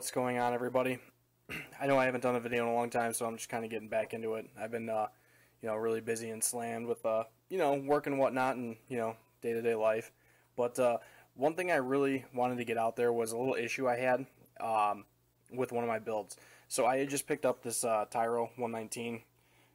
What's going on, everybody? I know I haven't done a video in a long time, so I'm just kind of getting back into it. I've been, you know, really busy and slammed with, you know, work and whatnot, and you know, day-to-day life. But one thing I really wanted to get out there was a little issue I had with one of my builds. So I had just picked up this Tyro 119.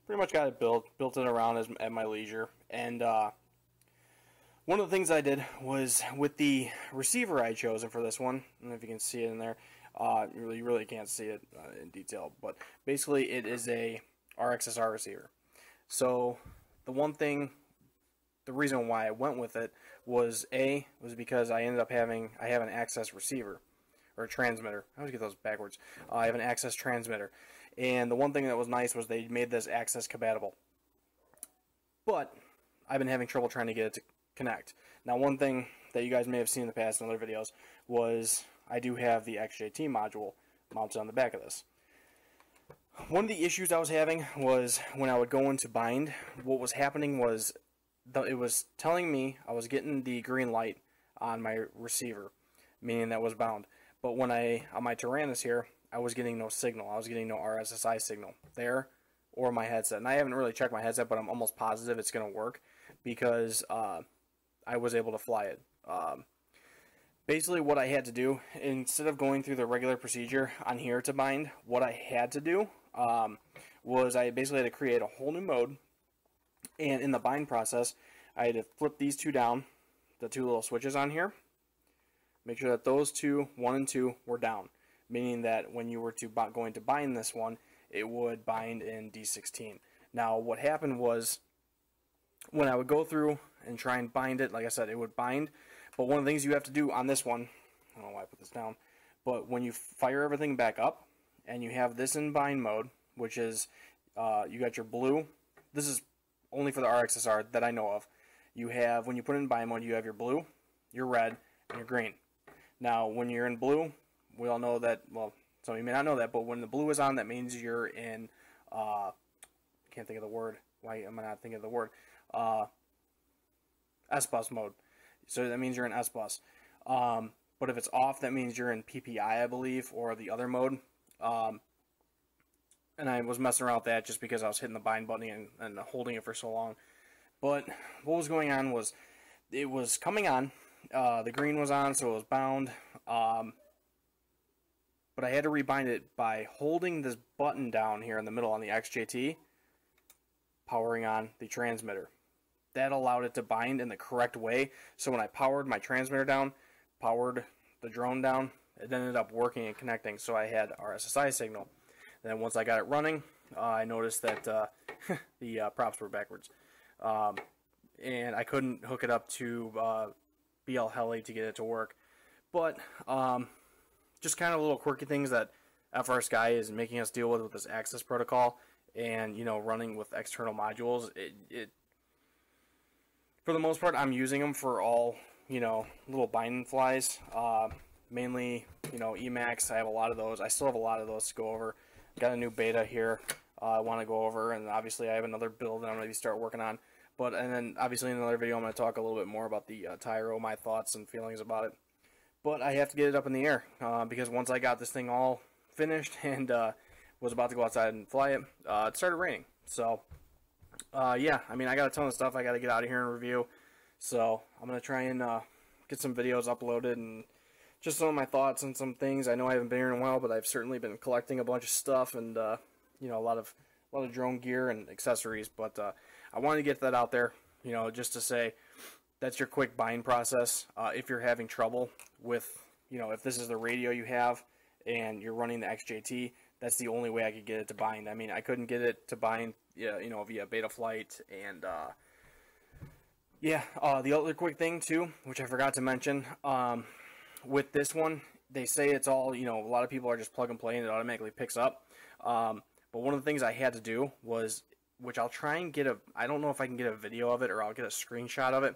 Pretty much got it built it around at my leisure, and one of the things I did was with the receiver I chose, and for this one, I don't know if you can see it in there, you really can't see it in detail, but basically it is a R-XSR receiver. So the one thing, the reason why I went with it was because I ended up having, I have an Access receiver, or transmitter. I always get those backwards. I have an Access transmitter, and the one thing that was nice was they made this Access compatible, but I've been having trouble trying to get it to connect. Now, one thing that you guys may have seen in the past in other videos was I do have the XJT module mounted on the back of this. One of the issues I was having was when I would go into bind, what was happening was it was telling me I was getting the green light on my receiver, meaning that was bound. But when on my Tyrannus here, I was getting no signal. I was getting no RSSI signal there or my headset. And I haven't really checked my headset, but I'm almost positive it's going to work because I was able to fly it. Basically what I had to do, instead of going through the regular procedure on here to bind, what I had to do was I basically had to create a whole new mode. And in the bind process, I had to flip these two down, the two little switches on here. Make sure that those two, 1 and 2, were down, meaning that when you were going to bind this one, it would bind in D16. Now, what happened was when I would go through and try and bind it, like I said, it would bind. But one of the things you have to do on this one, I don't know why I put this down, but when you fire everything back up and you have this in bind mode, which is you got your blue. This is only for the R-XSR that I know of. You have, when you put it in bind mode, you have your blue, your red, and your green. Now, when you're in blue, we all know that, well, some of you may not know that, but when the blue is on, that means you're in, can't think of the word, why am I not thinking of the word, S-Bus mode. So that means you're in S-Bus. But if it's off, that means you're in PPI, I believe, or the other mode. And I was messing around with that just because I was hitting the bind button and holding it for so long. But what was going on was it was coming on. The green was on, so it was bound. But I had to rebind it by holding this button down here in the middle on the XJT, powering on the transmitter. That allowed it to bind in the correct way. So when I powered my transmitter down, powered the drone down, it ended up working and connecting. So I had RSSI signal. Then once I got it running, I noticed that the props were backwards. And I couldn't hook it up to BLHeli to get it to work. But just kind of little quirky things that FRSky is making us deal with this Access protocol and, you know, running with external modules. It for the most part, I'm using them for all, you know, little binding flies. Mainly, you know, Emax. I have a lot of those. I still have a lot of those to go over. Got a new beta here I want to go over, and obviously I have another build that I'm going to start working on. But, and then obviously in another video I'm going to talk a little bit more about the Tyro, my thoughts and feelings about it. But I have to get it up in the air because once I got this thing all finished and was about to go outside and fly it, it started raining. So, yeah, I mean, I got a ton of stuff I got to get out of here and review. So I'm going to try and get some videos uploaded and just some of my thoughts and some things. I know I haven't been here in a while, but I've certainly been collecting a bunch of stuff and, you know, a lot of drone gear and accessories. But I wanted to get that out there, you know, just to say that's your quick buying process. If you're having trouble with, you know, if this is the radio you have and you're running the XJT, that's the only way I could get it to bind. I mean, I couldn't get it to bind, you know, via Betaflight and, the other quick thing too, which I forgot to mention, with this one, they say it's all, you know, a lot of people are just plug and play and it automatically picks up. But one of the things I had to do was, which I'll try and get a, I don't know if I can get a video of it or I'll get a screenshot of it.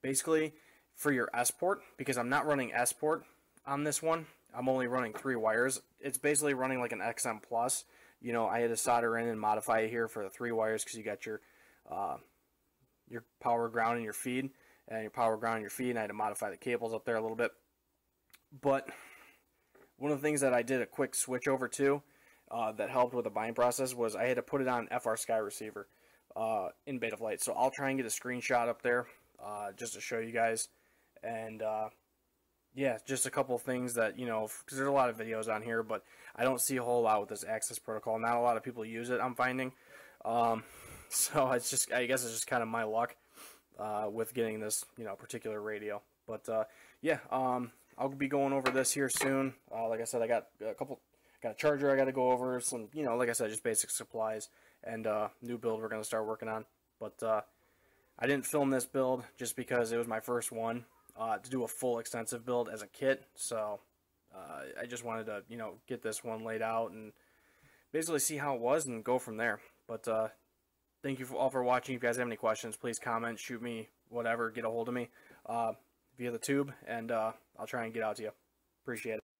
Basically, for your S port, because I'm not running S port on this one, I'm only running 3 wires. It's basically running like an XM plus. You know, I had to solder in and modify it here for the 3 wires because you got your power ground and your feed, and I had to modify the cables up there a little bit. But One of the things that I did a quick switch over to that helped with the buying process was I had to put it on FRSky receiver in Betaflight. So I'll try and get a screenshot up there just to show you guys. And yeah, just a couple things that, you know, because there's a lot of videos on here, but I don't see a whole lot with this Access protocol. Not a lot of people use it, I'm finding. So it's just, I guess it's just kind of my luck with getting this, you know, particular radio. But yeah, I'll be going over this here soon. Like I said, I got a couple, got a charger I got to go over, some, you know, like I said, just basic supplies, and new build we're going to start working on. But I didn't film this build just because it was my first one to do a full extensive build as a kit. So I just wanted to, you know, get this one laid out and basically see how it was and go from there. But thank you all for watching. If you guys have any questions, please comment, shoot me, whatever, get a hold of me via the tube, and I'll try and get out to you. Appreciate it.